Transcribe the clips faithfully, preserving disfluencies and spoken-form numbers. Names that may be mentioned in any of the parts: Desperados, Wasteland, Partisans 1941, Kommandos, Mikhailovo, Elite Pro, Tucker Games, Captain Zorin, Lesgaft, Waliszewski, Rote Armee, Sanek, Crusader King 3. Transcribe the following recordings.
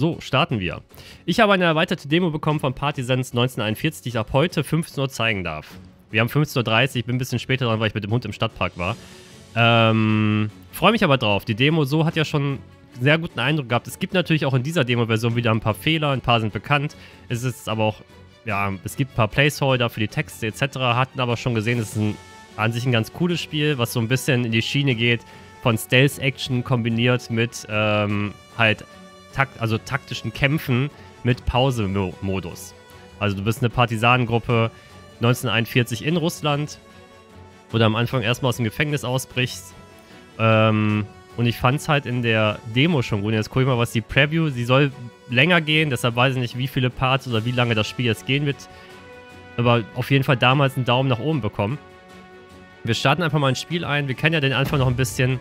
So, starten wir. Ich habe eine erweiterte Demo bekommen von Partisans neunzehnhunderteinundvierzig, die ich ab heute fünfzehn Uhr zeigen darf. Wir haben fünfzehn Uhr dreißig, ich bin ein bisschen später dran, weil ich mit dem Hund im Stadtpark war. Ähm, freue mich aber drauf. Die Demo so hat ja schon einen sehr guten Eindruck gehabt. Es gibt natürlich auch in dieser Demo-Version wieder ein paar Fehler, ein paar sind bekannt. Es ist aber auch, ja, es gibt ein paar Placeholder für die Texte et cetera. Hatten aber schon gesehen, es ist ein, an sich ein ganz cooles Spiel, was so ein bisschen in die Schiene geht von Stealth-Action kombiniert mit, ähm, halt... Takt, also taktischen Kämpfen mit Pause-Modus. Also du bist eine Partisanengruppe neunzehnhunderteinundvierzig in Russland, wo du am Anfang erstmal aus dem Gefängnis ausbrichst. Ähm, und ich fand es halt in der Demo schon gut. Jetzt gucke ich mal, was die Preview, sie soll länger gehen, deshalb weiß ich nicht, wie viele Parts oder wie lange das Spiel jetzt gehen wird. Aber auf jeden Fall damals einen Daumen nach oben bekommen. Wir starten einfach mal ein Spiel ein. Wir kennen ja den Anfang noch ein bisschen.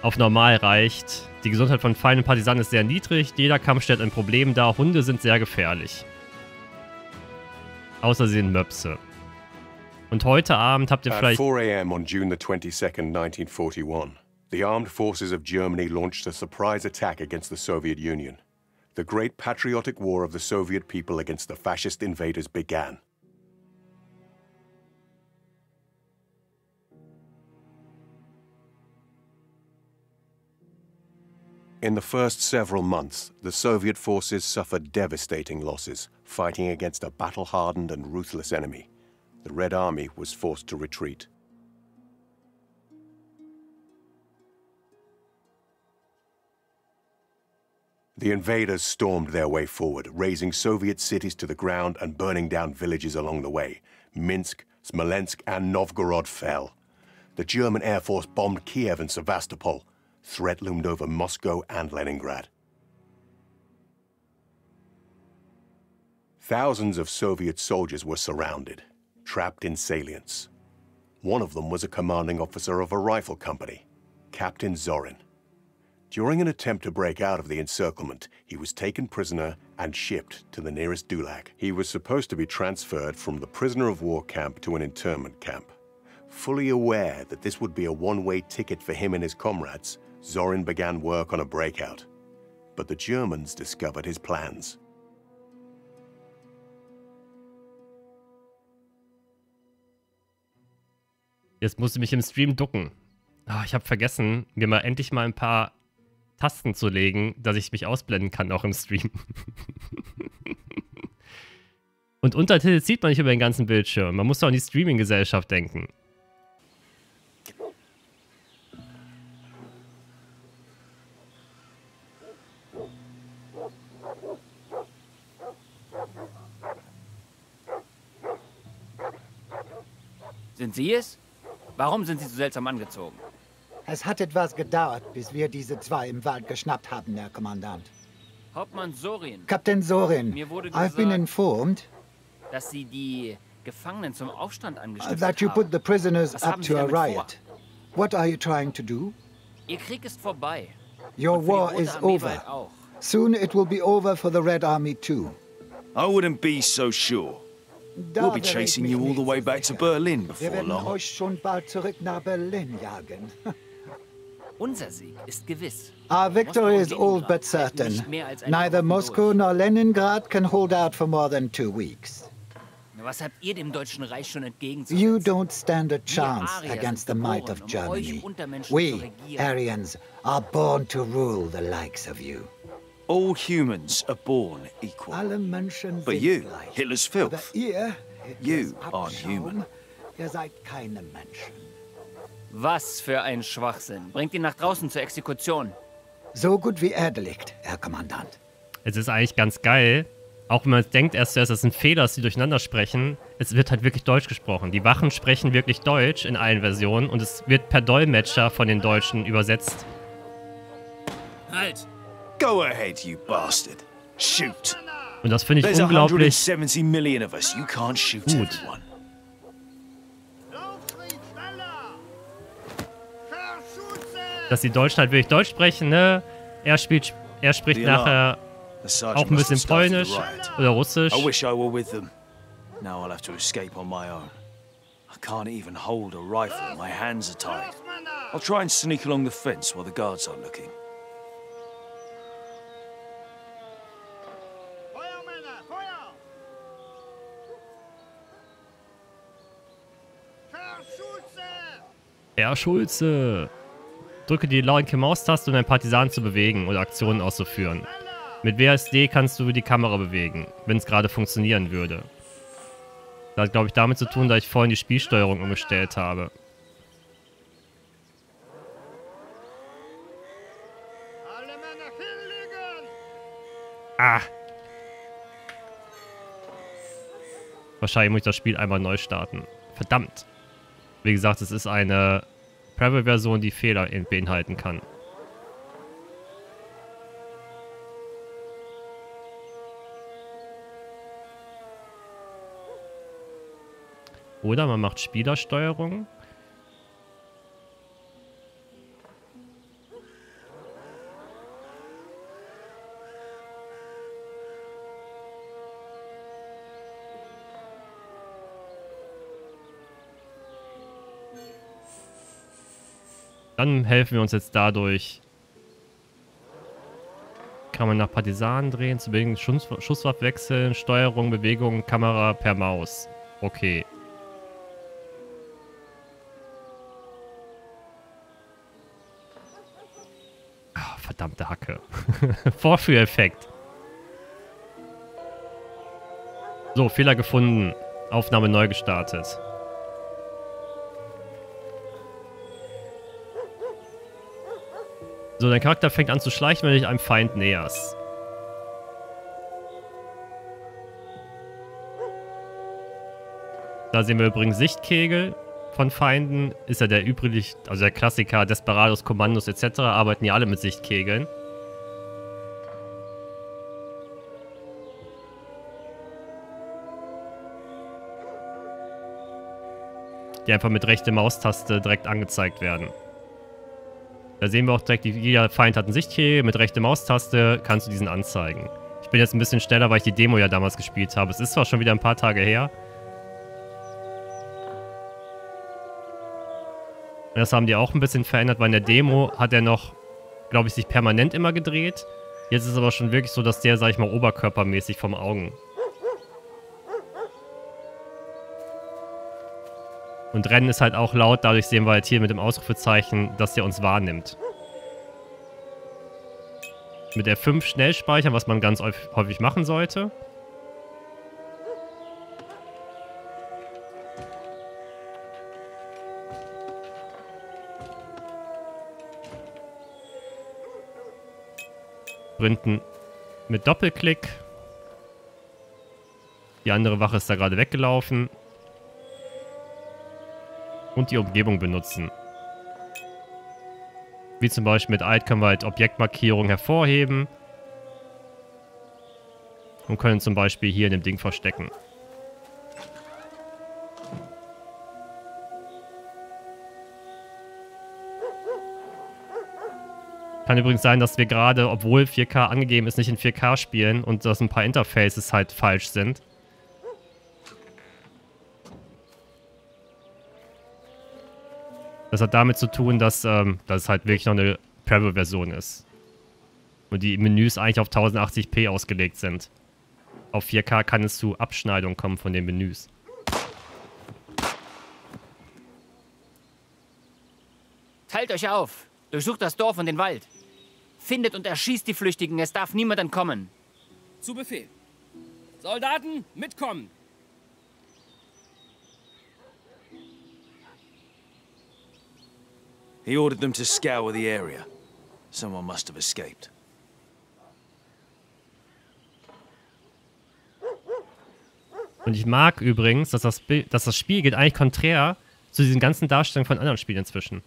Auf normal reicht. Die Gesundheit von Feinden und Partisanen ist sehr niedrig. Jeder Kampf stellt ein Problem dar. Hunde sind sehr gefährlich. Außer sie sind Möpse. Und heute Abend habt ihr vielleicht... At four A M on June the twenty-second nineteen forty-one, the armed forces of Germany launched a surprise attack against the Soviet Union. The great patriotic war of the Soviet people against the fascist invaders began. In the first several months, the Soviet forces suffered devastating losses, fighting against a battle-hardened and ruthless enemy. The Red Army was forced to retreat. The invaders stormed their way forward, razing Soviet cities to the ground and burning down villages along the way. Minsk, Smolensk, and Novgorod fell. The German Air Force bombed Kiev and Sevastopol. Threat loomed over Moscow and Leningrad. Thousands of Soviet soldiers were surrounded, trapped in salients. One of them was a commanding officer of a rifle company, Captain Zorin. During an attempt to break out of the encirclement, he was taken prisoner and shipped to the nearest Gulag. He was supposed to be transferred from the prisoner of war camp to an internment camp. Fully aware that this would be a one-way ticket for him and his comrades, Zorin began work on a breakout, but the Germans discovered his plans. Jetzt musste ich mich im Stream ducken. Ah, ich habe vergessen, mir mal endlich mal ein paar Tasten zu legen, dass ich mich ausblenden kann, auch im Stream. Und Untertitel sieht man nicht über den ganzen Bildschirm. Man muss doch an die Streaming-Gesellschaft denken. Sind Sie es? Warum sind Sie so seltsam angezogen? Es hat etwas gedauert, bis wir diese zwei im Wald geschnappt haben, Herr Kommandant. Hauptmann Zorin. Captain Zorin. Mir wurde gesagt, I've been informed, dass Sie die Gefangenen zum Aufstand angestiftet that you put the prisoners up to a riot. Vor? What are you trying to do? Ihr Krieg ist vorbei. Your war is over. Soon it will be over for the Red Army too. I wouldn't be so sure. We'll be chasing you all the way back to Berlin before long. Euch schon bald zurück nach Berlin jagen. Unser Sieg ist gewiss. Our victory is all but certain. Neither Moscow nor Leningrad can hold out for more than two weeks. Was habt ihr dem Deutschen Reich schon entgegenzusetzen? You don't stand a chance against the might of Germany. We, Aryans, are born to rule the likes of you. All humans are born equal. But you, Hitler's filth, you aren't human. Was für ein Schwachsinn. Bringt ihn nach draußen zur Exekution. So gut wie erledigt, Herr Kommandant. Es ist eigentlich ganz geil, auch wenn man denkt erst zuerst, das sind Fehler, dass die durcheinander sprechen. Es wird halt wirklich Deutsch gesprochen. Die Wachen sprechen wirklich Deutsch in allen Versionen und es wird per Dolmetscher von den Deutschen übersetzt. Halt! Go ahead, you bastard. Shoot. Und das finde ich unglaublich gut. Dass die Deutschen halt wirklich Deutsch sprechen, ne? Er spielt, er spricht nachher auch ein bisschen Polnisch oder Russisch. I wish I were with them. Now I'll have to escape on my own. I can't even hold a rifle. My hands are tied. I'll try and sneak along the fence while the guards are looking. R. Schulze. Drücke die linke Maustaste, um einen Partisan zu bewegen oder Aktionen auszuführen. Mit W S D kannst du die Kamera bewegen, wenn es gerade funktionieren würde. Das hat, glaube ich, damit zu tun, dass ich vorhin die Spielsteuerung umgestellt habe. Ah! Wahrscheinlich muss ich das Spiel einmal neu starten. Verdammt! Wie gesagt, es ist eine Preview-Version, die Fehler beinhalten kann. Oder man macht Spielersteuerung. Dann helfen wir uns jetzt dadurch. Kann man nach Partisanen drehen, zu bewegen, Schuss, Schusswaffen wechseln, Steuerung, Bewegung, Kamera per Maus. Okay. Verdammte Hacke. Vorführeffekt. So, Fehler gefunden. Aufnahme neu gestartet. So, dein Charakter fängt an zu schleichen, wenn du dich einem Feind näherst. Da sehen wir übrigens Sichtkegel von Feinden. Ist ja der übliche, also der Klassiker, Desperados, Kommandos et cetera arbeiten ja alle mit Sichtkegeln. Die einfach mit rechter Maustaste direkt angezeigt werden. Da sehen wir auch direkt, jeder Feind hat einen Sichtkegel. Mit rechter Maustaste kannst du diesen anzeigen. Ich bin jetzt ein bisschen schneller, weil ich die Demo ja damals gespielt habe. Es ist zwar schon wieder ein paar Tage her. Das haben die auch ein bisschen verändert, weil in der Demo hat er noch, glaube ich, sich permanent immer gedreht. Jetzt ist es aber schon wirklich so, dass der, sag ich mal, oberkörpermäßig vom Augen. Und Rennen ist halt auch laut, dadurch sehen wir halt hier mit dem Ausrufezeichen, dass der uns wahrnimmt. Mit F fünf schnell speichern, was man ganz häufig machen sollte. Mit Doppelklick. Die andere Wache ist da gerade weggelaufen. Und die Umgebung benutzen. Wie zum Beispiel mit Alt können wir halt Objektmarkierungen hervorheben. Und können zum Beispiel hier in dem Ding verstecken. Kann übrigens sein, dass wir gerade, obwohl vier K angegeben ist, nicht in vier K spielen und dass ein paar Interfaces halt falsch sind. Das hat damit zu tun, dass ähm, das halt wirklich noch eine Preview-Version ist. Und die Menüs eigentlich auf tausendachtzig p ausgelegt sind. Auf vier K kann es zu Abschneidungen kommen von den Menüs. Teilt euch auf! Durchsucht das Dorf und den Wald! Findet und erschießt die Flüchtigen, es darf niemand entkommen. Zu Befehl. Soldaten, mitkommen! He ordered them to scour the area. Someone must have escaped. Und ich mag übrigens, dass das, dass das Spiel geht eigentlich konträr zu diesen ganzen Darstellungen von anderen Spielen inzwischen.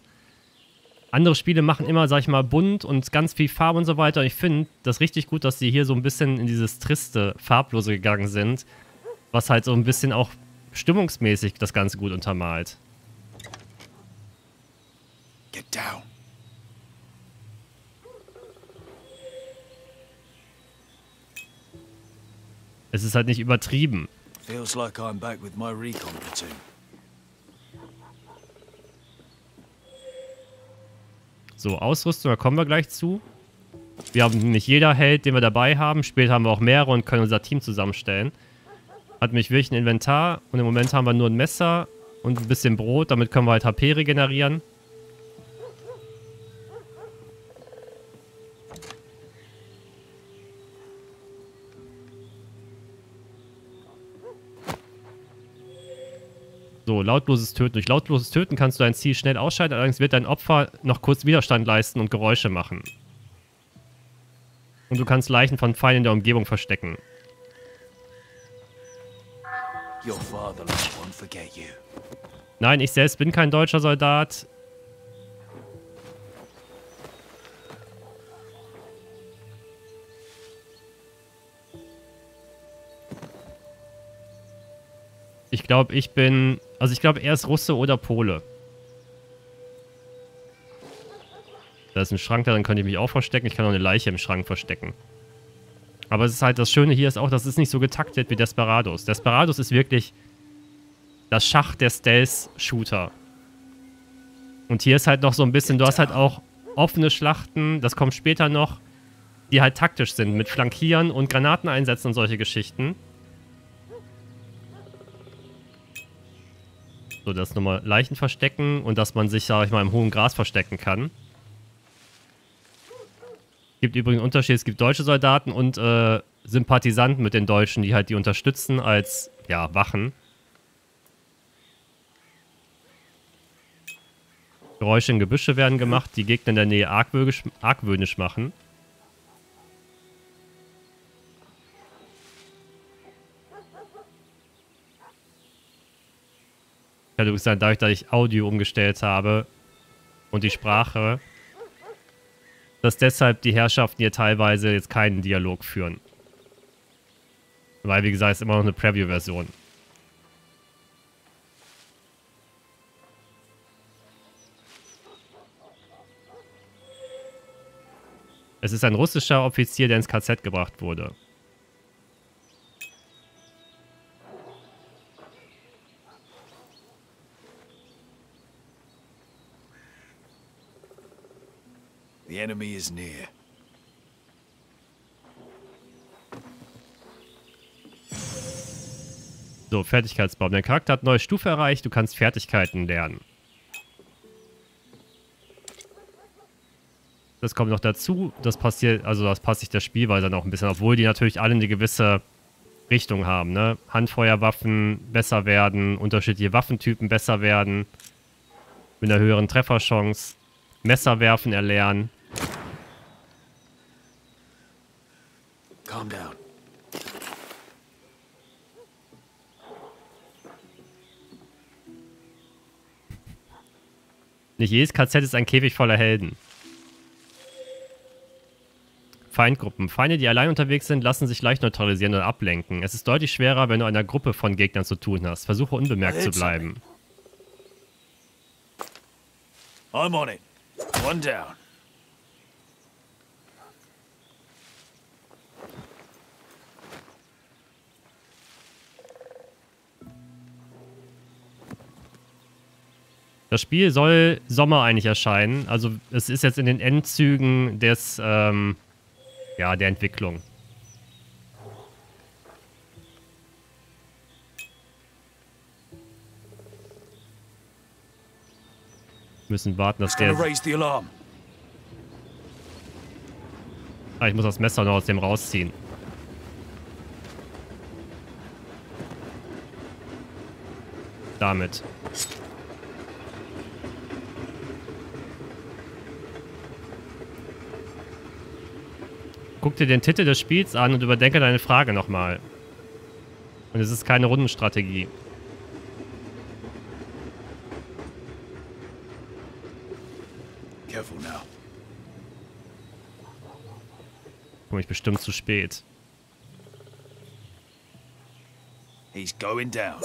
Andere Spiele machen immer, sag ich mal, bunt und ganz viel Farbe und so weiter. Und ich finde das richtig gut, dass sie hier so ein bisschen in dieses triste, farblose gegangen sind. Was halt so ein bisschen auch stimmungsmäßig das Ganze gut untermalt. Get down. Es ist halt nicht übertrieben. Feels like I'm back with my recon platoon. So, Ausrüstung, da kommen wir gleich zu. Wir haben nicht jeder Held, den wir dabei haben. Später haben wir auch mehrere und können unser Team zusammenstellen. Hat mich wirklich ein Inventar und im Moment haben wir nur ein Messer und ein bisschen Brot. Damit können wir halt H P regenerieren. So, lautloses Töten. Durch lautloses Töten kannst du dein Ziel schnell ausschalten, allerdings wird dein Opfer noch kurz Widerstand leisten und Geräusche machen. Und du kannst Leichen von Feinden in der Umgebung verstecken. Nein, ich selbst bin kein deutscher Soldat. Ich glaube, ich bin... Also ich glaube, er ist Russe oder Pole. Da ist ein Schrank da, dann könnte ich mich auch verstecken. Ich kann auch eine Leiche im Schrank verstecken. Aber es ist halt das Schöne hier ist auch, dass es nicht so getaktet wie Desperados. Desperados ist wirklich das Schach der Stealth-Shooter. Und hier ist halt noch so ein bisschen... Du hast halt auch offene Schlachten, das kommt später noch, die halt taktisch sind. Mit Flankieren und Granaten einsetzen und solche Geschichten. So, dass nochmal Leichen verstecken und dass man sich, sage ich mal, im hohen Gras verstecken kann. Es gibt übrigens einen Unterschied, es gibt deutsche Soldaten und äh, Sympathisanten mit den Deutschen, die halt die unterstützen als, ja, Wachen. Geräusche in Gebüsche werden gemacht, die Gegner in der Nähe argwöhnisch, argwöhnisch machen. Ich hatte übrigens gesagt, dadurch, dass ich Audio umgestellt habe und die Sprache, dass deshalb die Herrschaften hier teilweise jetzt keinen Dialog führen. Weil, wie gesagt, es ist immer noch eine Preview-Version. Es ist ein russischer Offizier, der ins K Z gebracht wurde. The enemy is near. So, Fertigkeitsbaum. Dein Charakter hat eine neue Stufe erreicht, du kannst Fertigkeiten lernen. Das kommt noch dazu, das passiert, also das passt sich der Spielweise noch ein bisschen, obwohl die natürlich alle eine gewisse Richtung haben, ne? Handfeuerwaffen besser werden, unterschiedliche Waffentypen besser werden, mit einer höheren Trefferchance, Messerwerfen erlernen. Calm down. Nicht jedes K Z ist ein Käfig voller Helden. Feindgruppen. Feinde, die allein unterwegs sind, lassen sich leicht neutralisieren oder ablenken. Es ist deutlich schwerer, wenn du einer Gruppe von Gegnern zu tun hast. Versuche unbemerkt zu bleiben. I'm on it. One down. Das Spiel soll Sommer eigentlich erscheinen, also es ist jetzt in den Endzügen des, ähm, ja, der Entwicklung. Müssen warten, dass der... Ah, ich muss das Messer noch aus dem rausziehen. Damit. Guck dir den Titel des Spiels an und überdenke deine Frage nochmal. Und es ist keine Rundenstrategie. Komme ich bestimmt zu spät. He's going down.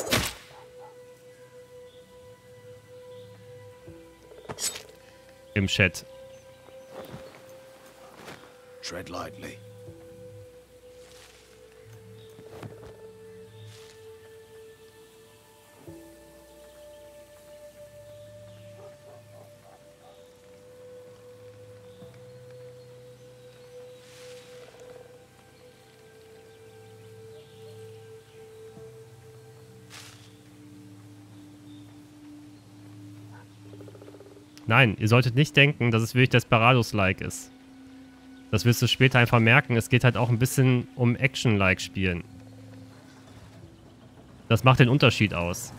Im Chat. Tread lightly. Nein, ihr solltet nicht denken, dass es wirklich Desperados-like ist. Das wirst du später einfach merken. Es geht halt auch ein bisschen um Action-like Spielen. Das macht den Unterschied aus.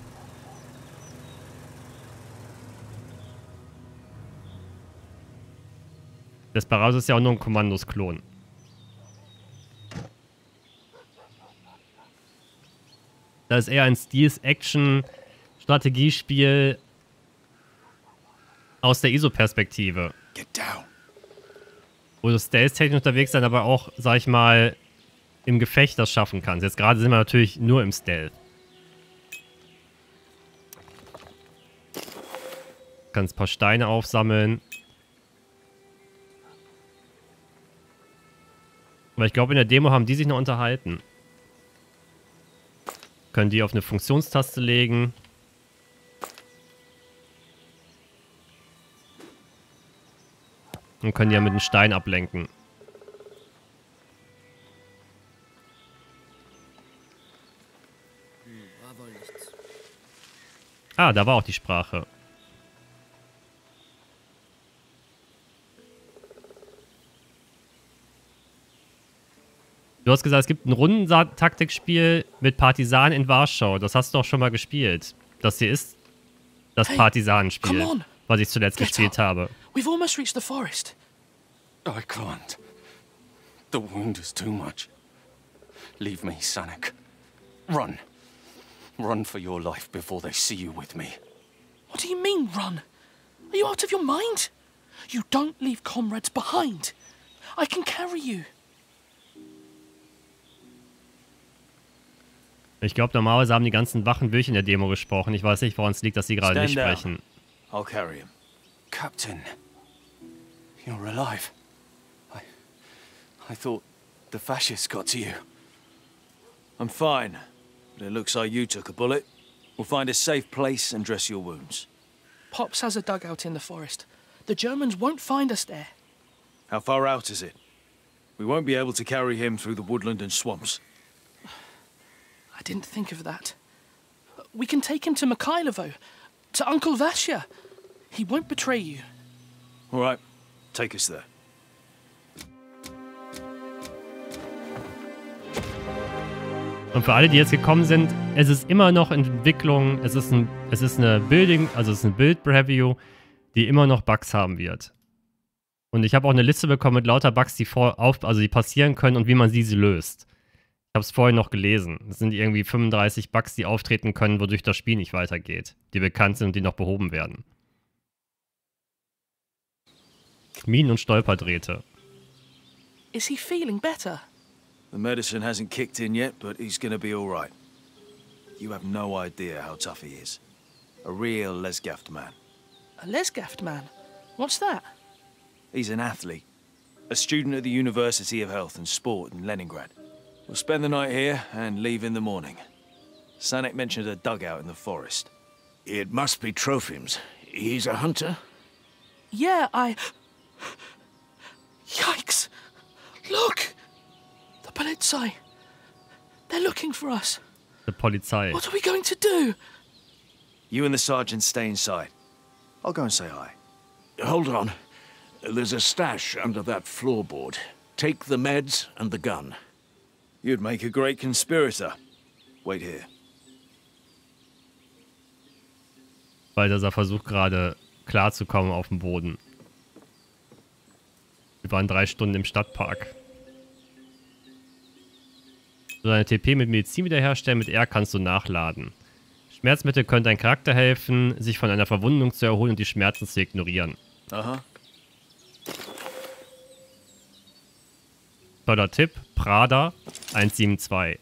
Desperados ist ja auch nur ein Kommandos-Klon. Das ist eher ein Stealth-Action-Strategiespiel aus der I S O-Perspektive. Wo du stealth-technisch unterwegs sein, aber auch, sag ich mal, im Gefecht das schaffen kannst. Jetzt gerade sind wir natürlich nur im Stealth. Kannst ein paar Steine aufsammeln. Aber ich glaube, in der Demo haben die sich noch unterhalten. Können die auf eine Funktionstaste legen. Und können die ja mit einem Stein ablenken. Ah, da war auch die Sprache. Du hast gesagt, es gibt ein Rundentaktikspiel mit Partisanen in Warschau. Das hast du doch schon mal gespielt. Das hier ist das hey, Partisanenspiel, was ich zuletzt Get gespielt up. habe. We've almost reached the forest. I can't. The wound is too much. Leave me, Sanek. Run. Run for your life before they see you with me. What do you mean, run? Are you out of your mind? You don't leave comrades behind. I can carry you. Ich glaube, normalerweise haben die ganzen Wachen wirklich in der Demo gesprochen. Ich weiß nicht, woran es liegt, dass sie gerade nicht sprechen. I'll carry him. Captain, you're alive. I, I thought the fascists got to you. I'm fine, but it looks like you took a bullet. We'll find a safe place and dress your wounds. Pops has a dugout in the forest. The Germans won't find us there. How far out is it? We won't be able to carry him through the woodland and swamps. I didn't think of that. We can take him to Mikhailovo, to Uncle Vasya. He won't betray you. All right, take us there. Und für alle, die jetzt gekommen sind, es ist immer noch in Entwicklung. Es ist ein, es ist eine Building, also es ist eine Build Preview, die immer noch Bugs haben wird. Und ich habe auch eine Liste bekommen mit lauter Bugs, die vor, auf, also die passieren können und wie man diese löst. Ich habe es vorhin noch gelesen. Es sind irgendwie fünfunddreißig Bugs, die auftreten können, wodurch das Spiel nicht weitergeht, die bekannt sind und die noch behoben werden. Minen und Stolperdrähte. Is he feeling better? The medicine hasn't kicked in yet, but he's gonna be all right. You have no idea how tough he is. A real Lesgaft man. A Lesgaft man? What's that? He's an athlete, a student at the University of Health and Sport in Leningrad. We'll spend the night here and leave in the morning. Sanek mentioned a dugout in the forest. It must be Trofim's. He's a hunter? Yeah, I... Yikes! Look! The Polizei! They're looking for us. The Polizei. What are we going to do? You and the sergeant stay inside. I'll go and say hi. Hold on. There's a stash under that floorboard. Take the meds and the gun. You'd make a great conspirator. Wait here. Balthasar versucht gerade klarzukommen auf dem Boden. Wir waren drei Stunden im Stadtpark. So deine T P mit Medizin wiederherstellen, mit R kannst du nachladen. Schmerzmittel können deinem Charakter helfen, sich von einer Verwundung zu erholen und die Schmerzen zu ignorieren. Aha. Toller Tipp, Prada eins sieben zwei.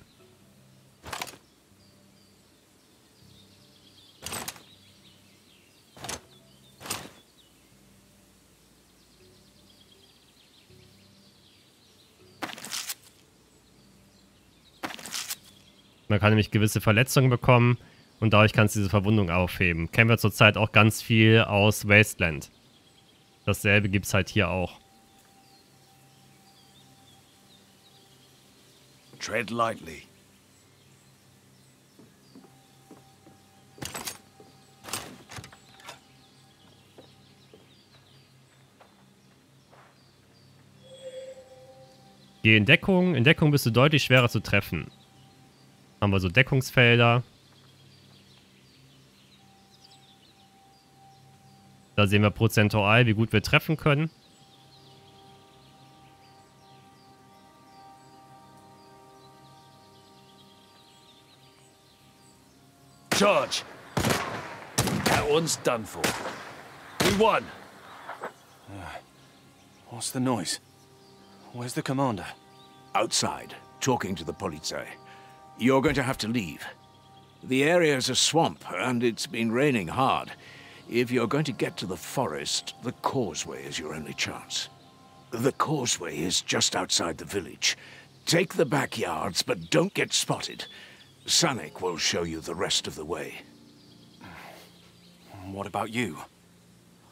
Man kann nämlich gewisse Verletzungen bekommen und dadurch kannst du diese Verwundung aufheben. Kennen wir zurzeit auch ganz viel aus Wasteland. Dasselbe gibt es halt hier auch. Tread lightly. Geh in Deckung. In Deckung bist du deutlich schwerer zu treffen. Haben wir so Deckungsfelder. Da sehen wir prozentual, wie gut wir treffen können. Charge! That one's done for. We won! Uh, what's the noise? Where's the commander? Outside, talking to the Polizei. You're going to have to leave. The area's a swamp, and it's been raining hard. If you're going to get to the forest, the causeway is your only chance. The causeway is just outside the village. Take the backyards, but don't get spotted. Sanek will show you the rest of the way. What about you?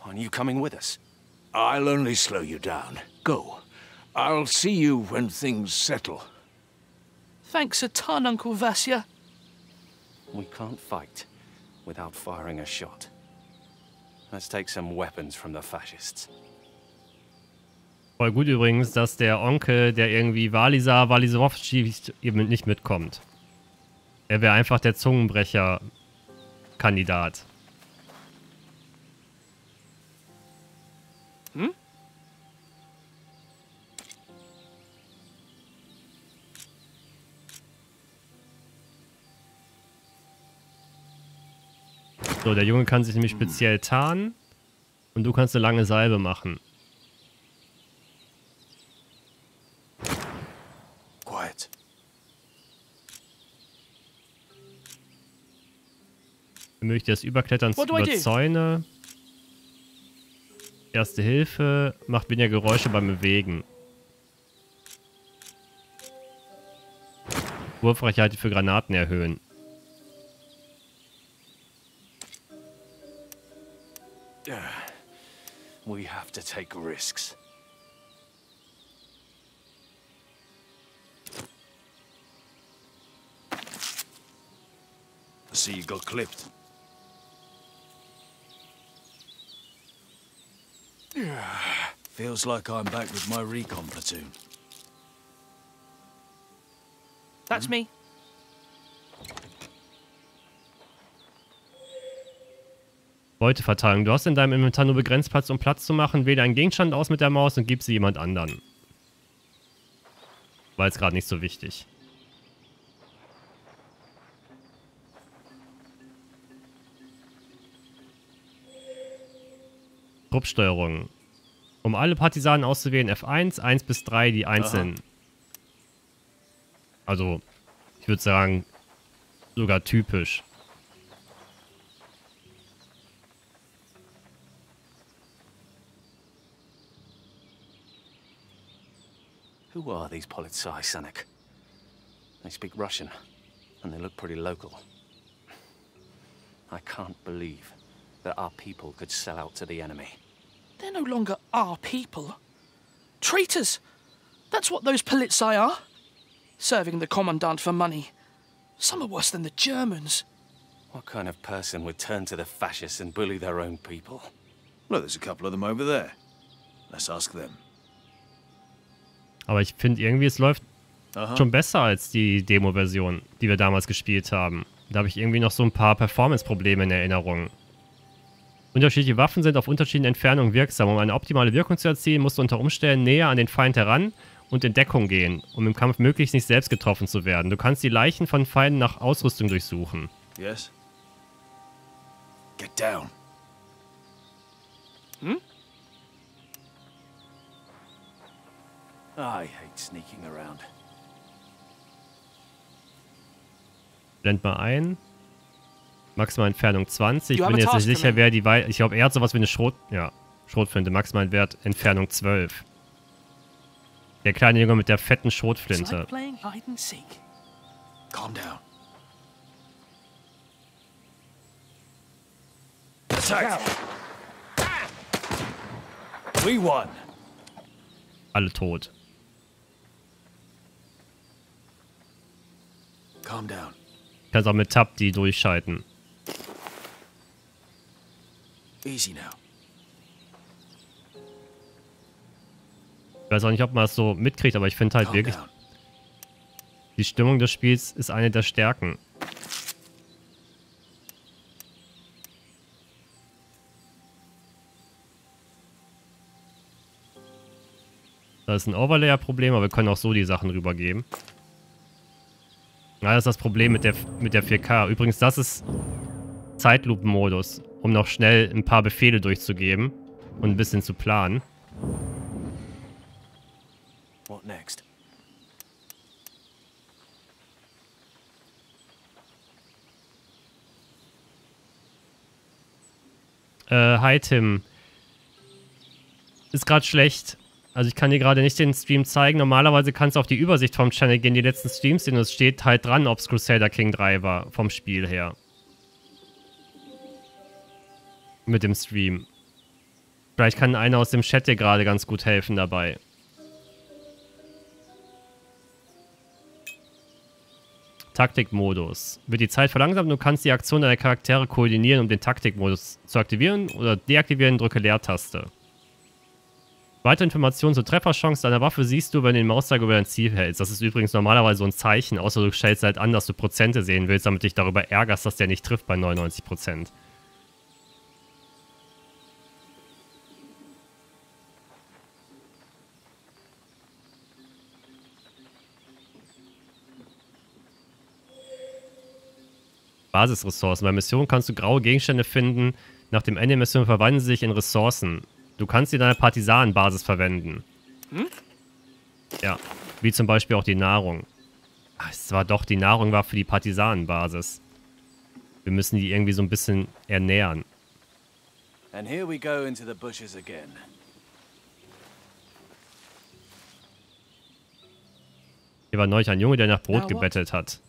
Aren't you coming with us? I'll only slow you down. Go. I'll see you when things settle. Thanks a ton, Uncle Vasya. We can't fight without firing a shot. Let's take some weapons from the fascists. Voll gut übrigens, dass der Onkel, der irgendwie Waliszar, Waliszewski eben nicht mitkommt. Er wäre einfach der Zungenbrecher-Kandidat. Hm? So, der Junge kann sich nämlich speziell tarnen und du kannst eine lange Salbe machen. Quiet. Ermöglicht das Überklettern über Zäune. Erste Hilfe, macht weniger Geräusche beim Bewegen. Wurfreichweite für Granaten erhöhen. We have to take risks. See, you got clipped. Feels like I'm back with my recon platoon. That's hmm? me. Beuteverteilung. Du hast in deinem Inventar nur begrenzt Platz, um Platz zu machen. Wähle einen Gegenstand aus mit der Maus und gib sie jemand anderen. War jetzt gerade nicht so wichtig. Truppsteuerung. Um alle Partisanen auszuwählen, F eins, eins bis drei, die einzelnen. Aha. Also, ich würde sagen, sogar typisch. Who are these Polizei, Sanek? They speak Russian, and they look pretty local. I can't believe that our people could sell out to the enemy. They're no longer our people. Traitors! That's what those Polizei are. Serving the Commandant for money. Some are worse than the Germans. What kind of person would turn to the fascists and bully their own people? Look, there's a couple of them over there. Let's ask them. Aber ich finde irgendwie, es läuft Aha. schon besser als die Demo-Version, die wir damals gespielt haben. Da habe ich irgendwie noch so ein paar Performance-Probleme in Erinnerung. Unterschiedliche Waffen sind auf unterschiedlichen Entfernungen wirksam. Um eine optimale Wirkung zu erzielen, musst du unter Umständen näher an den Feind heran und in Deckung gehen, um im Kampf möglichst nicht selbst getroffen zu werden. Du kannst die Leichen von Feinden nach Ausrüstung durchsuchen. Yes. Get down. Hm? I hate sneaking around. Blend mal ein. Maximale Entfernung zwanzig. Ich bin jetzt nicht sicher, wer die Wei... Ich glaube, er hat sowas wie eine Schrot... Ja, Schrotflinte. Maximal Wert Entfernung zwölf. Der kleine Junge mit der fetten Schrotflinte. Calm down. Attack! We won! Alle tot. Ich kann auch mit Tab die durchschalten. Ich weiß auch nicht, ob man es so mitkriegt, aber ich finde halt wirklich, die Stimmung des Spiels ist eine der Stärken. Da ist ein Overlayer-Problem, aber wir können auch so die Sachen rübergeben. Ja, das ist das Problem mit der, mit der vier K. Übrigens, das ist Zeitlupenmodus, um noch schnell ein paar Befehle durchzugeben und ein bisschen zu planen. What next? Äh, hi Tim. Ist gerade schlecht. Also ich kann dir gerade nicht den Stream zeigen. Normalerweise kannst du auf die Übersicht vom Channel gehen, die letzten Streams sehen. Und es steht halt dran, ob es Crusader King drei war, vom Spiel her. Mit dem Stream. Vielleicht kann einer aus dem Chat dir gerade ganz gut helfen dabei. Taktikmodus. Wird die Zeit verlangsamt, du kannst die Aktion deiner Charaktere koordinieren, um den Taktikmodus zu aktivieren oder deaktivieren, drücke Leertaste. Weitere Informationen zur Trefferchance deiner Waffe siehst du, wenn du den Mauszeiger über dein Ziel hältst. Das ist übrigens normalerweise so ein Zeichen, außer du stellst halt an, dass du Prozente sehen willst, damit dich darüber ärgerst, dass der nicht trifft bei neunundneunzig Prozent. Basisressourcen. Bei Missionen kannst du graue Gegenstände finden. Nach dem Ende der Mission verwandeln sie sich in Ressourcen. Du kannst sie deiner Partisanenbasis verwenden. Hm? Ja, wie zum Beispiel auch die Nahrung. Ach, es war doch, die Nahrung war für die Partisanenbasis. Wir müssen die irgendwie so ein bisschen ernähren. And here we go into the bushes again. Hier war neulich ein Junge, der nach Brot gebettelt hat.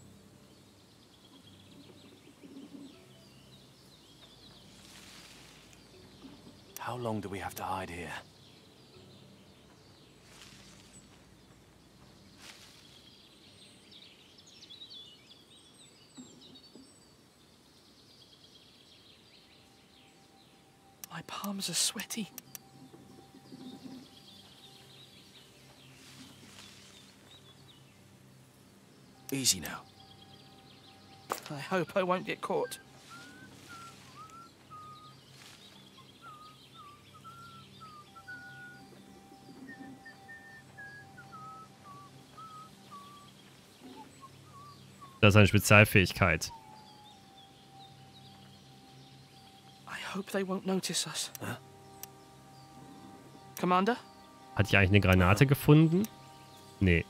How long do we have to hide here? My palms are sweaty. Easy now. I hope I won't get caught. Das ist eine Spezialfähigkeit. I hope they won't notice us. Huh? Commander? Hat ich eigentlich eine Granate gefunden? Nee.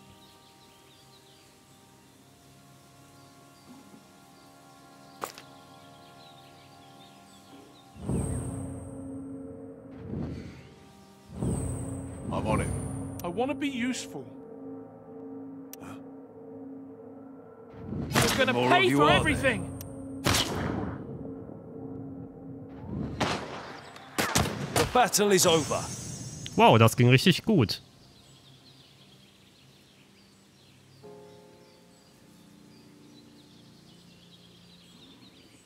I'm on it. I want to be useful. Gonna pay for everything. The battle is over. Wow, das ging richtig gut.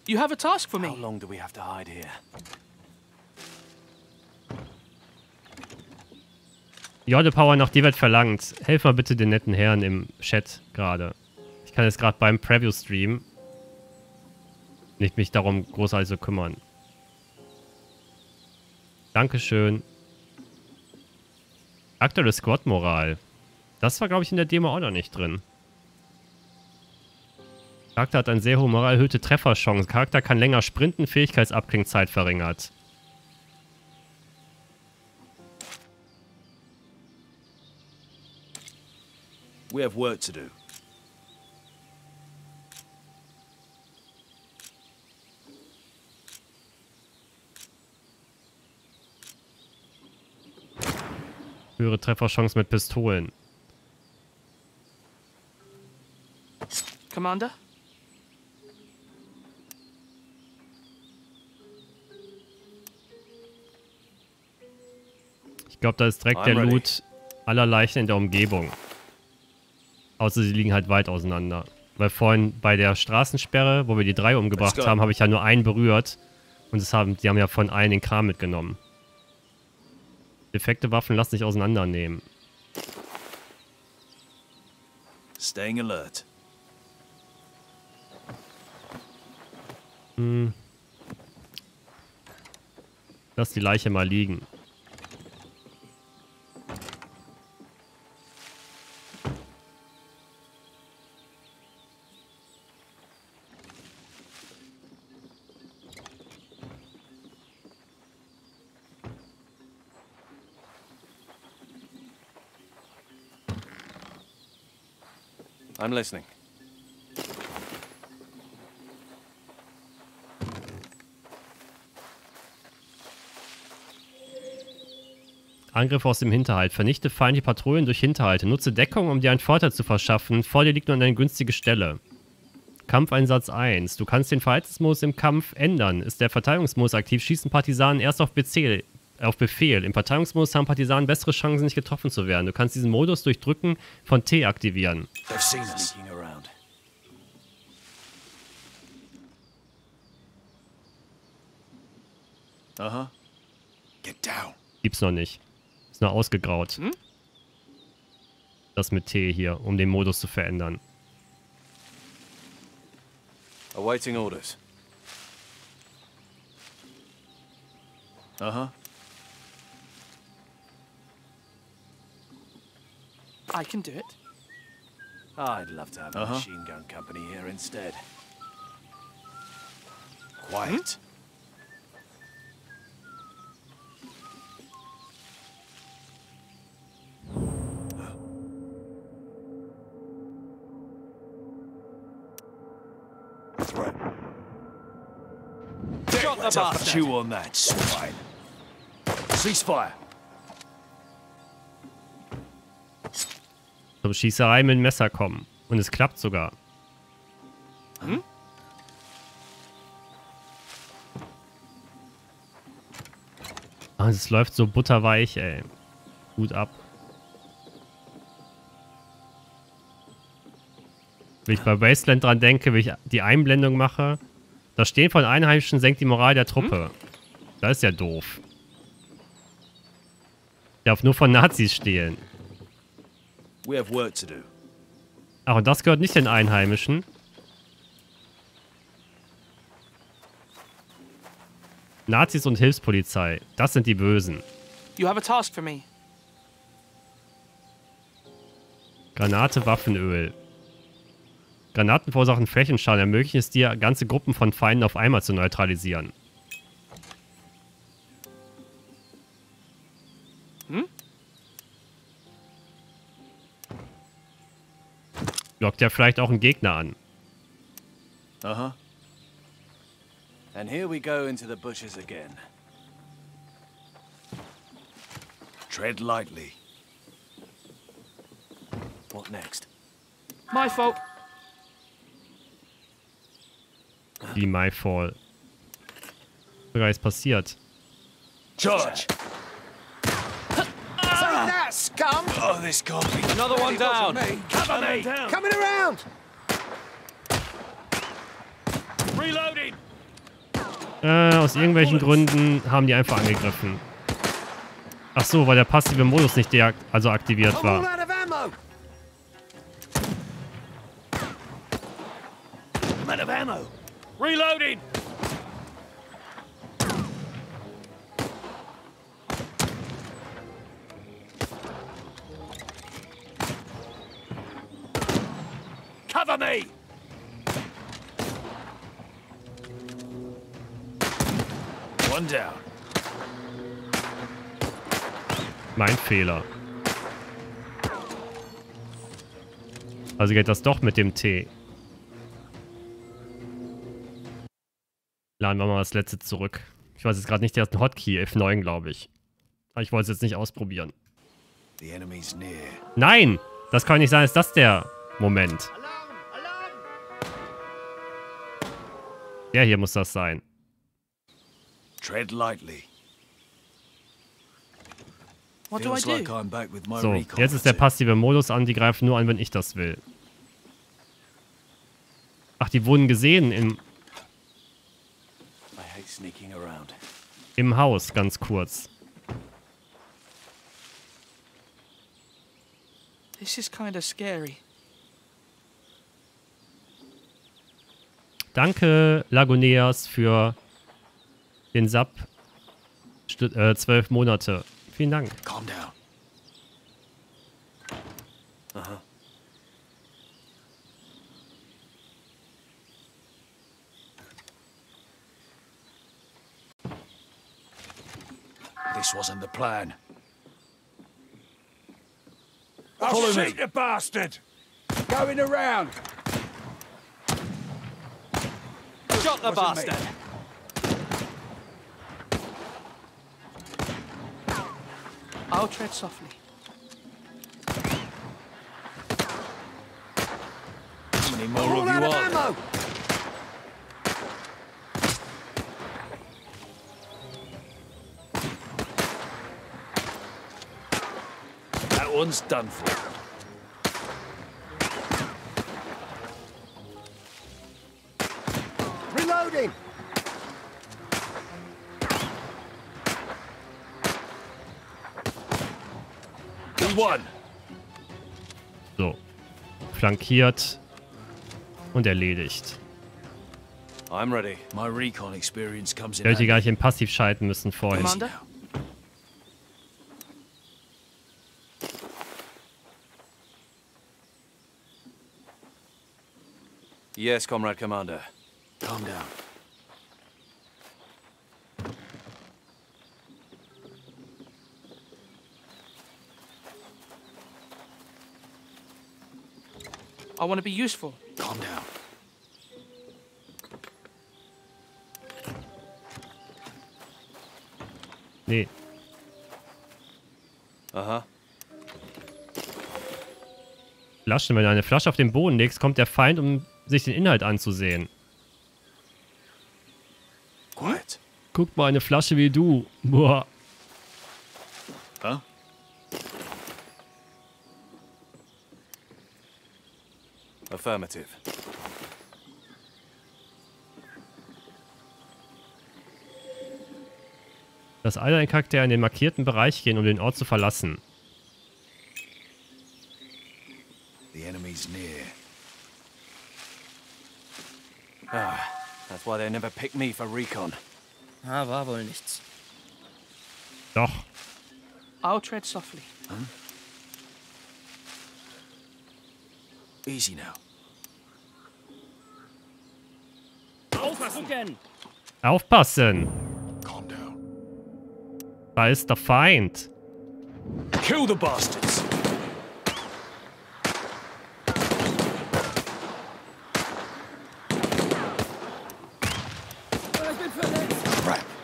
You have a task for me. How long do we have to hide here? Jode Power nach dir wird verlangt. Helf mal bitte den netten Herren im Chat gerade. Ich kann jetzt gerade beim Preview-Stream nicht mich darum großartig so kümmern. Dankeschön. Aktuelle Squad-Moral. Das war, glaube ich, in der Demo auch noch nicht drin. Charakter hat eine sehr hohe Moral, erhöhte Trefferchance. Charakter kann länger sprinten, Fähigkeitsabklingzeit verringert. We have work to do. Höhere Trefferchance mit Pistolen. Commander? Ich glaube, da ist direkt I'm der ready. Loot aller Leichen in der Umgebung. Außer sie liegen halt weit auseinander. Weil vorhin bei der Straßensperre, wo wir die drei umgebracht haben, habe ich ja nur einen berührt. Und das haben, die haben ja von allen den Kram mitgenommen. Defekte Waffen lass dich auseinandernehmen. Staying alert. Hm. Lass die Leiche mal liegen. I'm listening. Angriff aus dem Hinterhalt. Vernichte feindliche Patrouillen durch Hinterhalte. Nutze Deckung, um dir einen Vorteil zu verschaffen. Vor dir liegt nur eine günstige Stelle. Kampfeinsatz eins. Du kannst den Verhaltensmodus im Kampf ändern. Ist der Verteidigungsmodus aktiv, schießen Partisanen erst auf Befehl. Auf Befehl. Im Verteidigungsmodus haben Partisanen bessere Chancen, nicht getroffen zu werden. Du kannst diesen Modus durch Drücken von T aktivieren. Aha. Get down. Gibt's noch nicht. Ist noch ausgegraut. Hm? Das mit T hier, um den Modus zu verändern. Awaiting orders. Aha. I can do it. I'd love to have a machine gun company here instead. Quiet. Threat. Shut the bastard. Chew on that, swine. Ceasefire. Zum Schießerei mit dem Messer kommen. Und es klappt sogar. Hm? Ah, es läuft so butterweich, ey. Gut ab. Wenn ich bei Wasteland dran denke, wenn ich die Einblendung mache. Das Stehen von Einheimischen senkt die Moral der Truppe. Hm? Das ist ja doof. Ich darf nur von Nazis stehlen. We have work to do. Ach, und das gehört nicht den Einheimischen. Nazis und Hilfspolizei, das sind die Bösen. You have a task for me. Granate, Waffenöl. Granaten verursachen Flächenschaden, ermöglichen es dir, ganze Gruppen von Feinden auf einmal zu neutralisieren. Lockt ja vielleicht auch einen Gegner an. Aha. And here we go into the bushes again. Tread lightly. What next? My fault. Wie my fault. Sogar ist passiert. George. Scum! Oh, this can't be. Another one down. Cover me! Coming around! Reloading! Äh, aus irgendwelchen Gründen haben die einfach angegriffen. Ach so, weil der passive Modus nicht deakt also aktiviert war. Reloading! One down. Mein Fehler. Also geht das doch mit dem T. Laden wir mal das letzte zurück. Ich weiß jetzt gerade nicht, der ist ein Hotkey F neun, glaube ich. Aber ich wollte es jetzt nicht ausprobieren. Nein! Das kann nicht sein, ist das der Moment. Der hier muss das sein. Tread lightly. What do I do? So, jetzt ist der passive Modus an, die greifen nur an, wenn ich das will. Ach, die wurden gesehen im im Haus, ganz kurz. This is kind of scary. Danke, Lagoneas, für den Sub. Äh, zwölf Monate. Vielen Dank. Calm down. Aha. This wasn't the plan. Follow me. Shoot the bastard. Going around. Shot the bastard. I'll tread softly. How many more of you are? That one's done for. Reloading. So, flankiert und erledigt. I'm ready. My recon experience comes in. Ich hätte gar nicht in Passiv schalten müssen vorhin. Commander? Yes, Comrade Commander. Calm down. I want to be useful. Calm down. Nee. Aha. Flaschen. Wenn du eine Flasche auf den Boden legst, kommt der Feind, um sich den Inhalt anzusehen. What? Guck mal, eine Flasche wie du. Boah. Huh? Affirmative. Dass alle ein Charakter in den markierten Bereich gehen, um den Ort zu verlassen. The enemy's near. Ah, that's why they never pick me for recon. Ah, war wohl nichts. Doch. I'll tread softly. Hm? Easy now. Aufpassen! Aufpassen! Calm down. Da ist der Feind. Kill the bastards!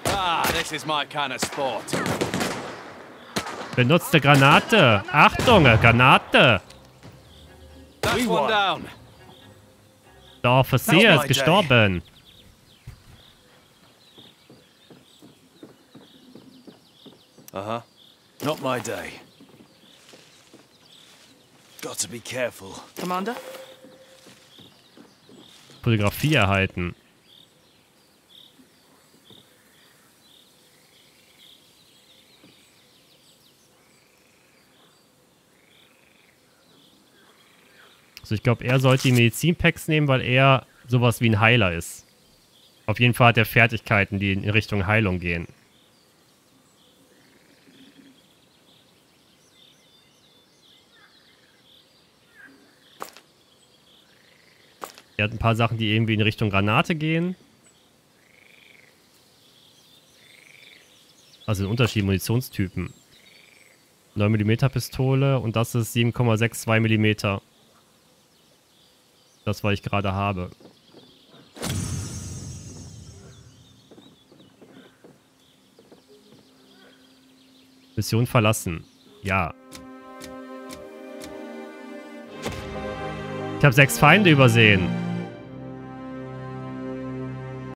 Ah, this is my kind of sport. Benutzte Granate! Achtung, Granate! Der Offizier ist gestorben. Aha. Not my day. Got to be careful. Commander? Fotografie erhalten. Also ich glaube, er sollte die Medizinpacks nehmen, weil er sowas wie ein Heiler ist. Auf jeden Fall hat er Fertigkeiten, die in Richtung Heilung gehen. Er hat ein paar Sachen, die irgendwie in Richtung Granate gehen. Also in unterschiedlichen Munitionstypen. neun Millimeter Pistole und das ist sieben Komma sechs zwei Millimeter. Das, was ich gerade habe. Mission verlassen. Ja. Ich habe sechs Feinde übersehen.